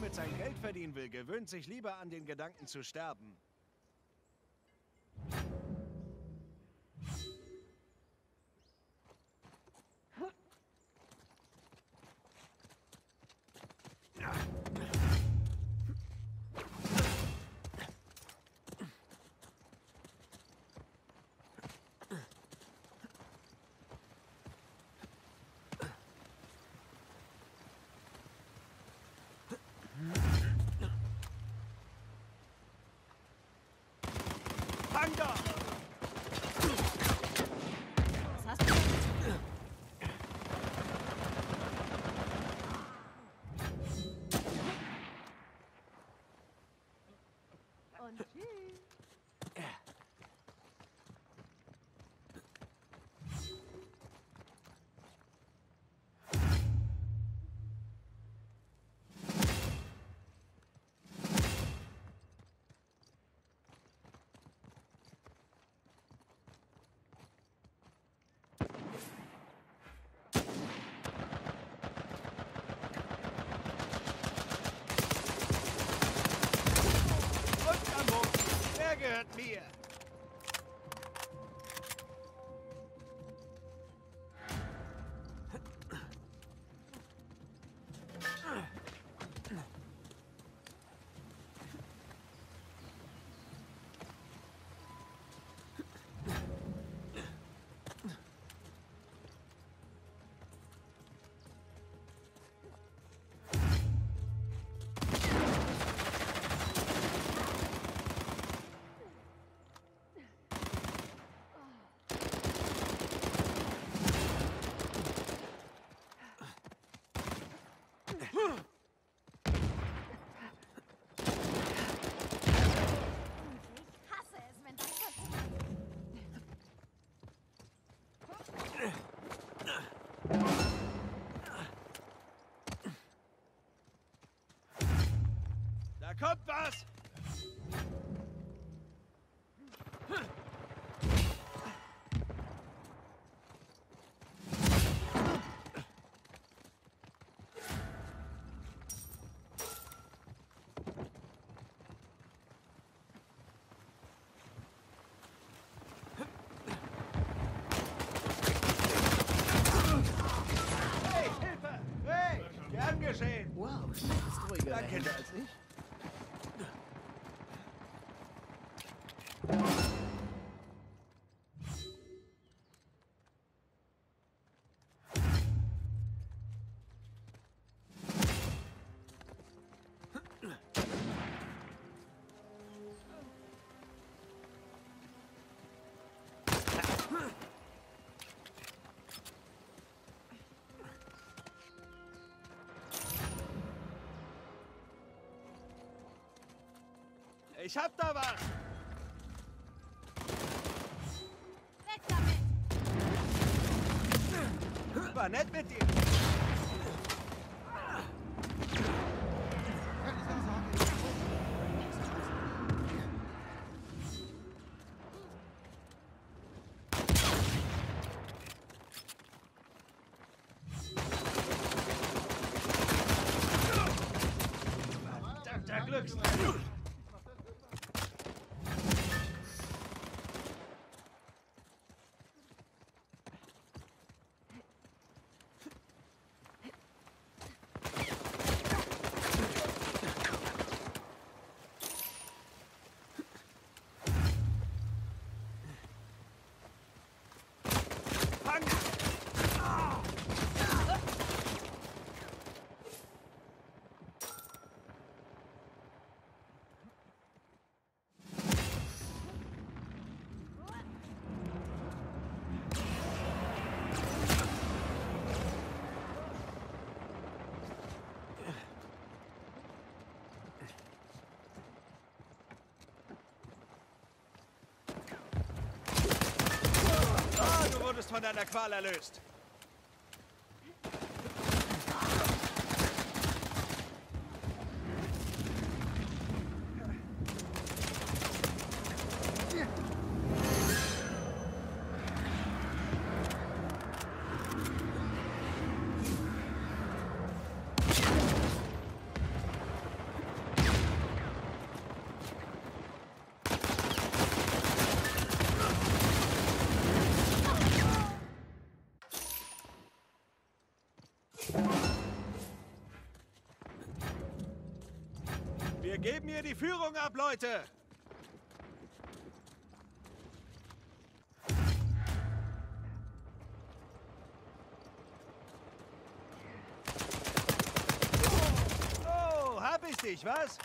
mit seinem Geld verdienen will, gewöhnt sich lieber an den Gedanken zu sterben. Gehört mir. Da kommt was! Wow, das ist ruhiger als ich. Ich hab da was! Weg damit! War nett mit dir! Verdammter Glücksmann! Du bist von deiner Qual erlöst. Geben mir die Führung ab, Leute! Oh, hab ich dich, was?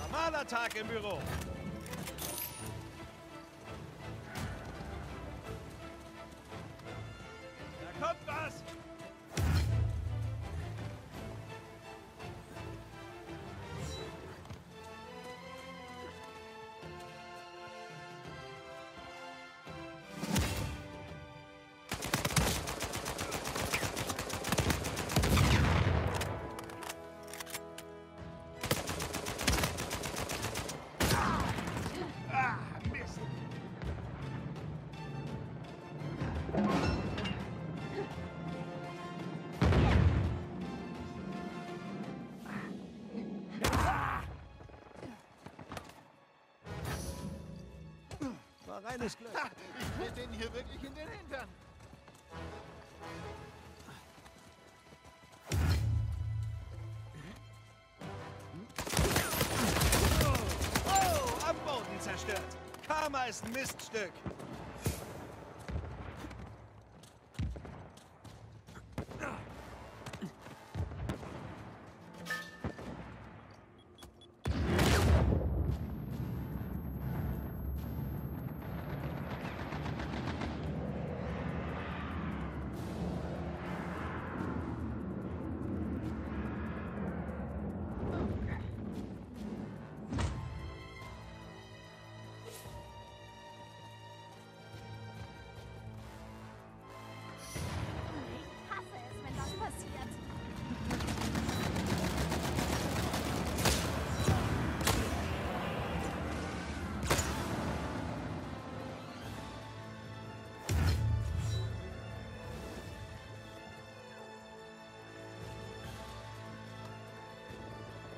Normaler Tag im Büro. Da kommt was! Reines Glück. Ha, ich will den hier wirklich in den Hintern. Oh, oh, am Boden zerstört. Karma ist ein Miststück.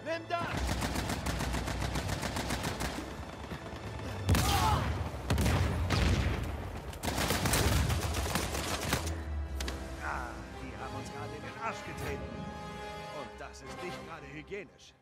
Nimm das! Ah, die haben uns gerade in den Arsch getreten. Und das ist nicht gerade hygienisch.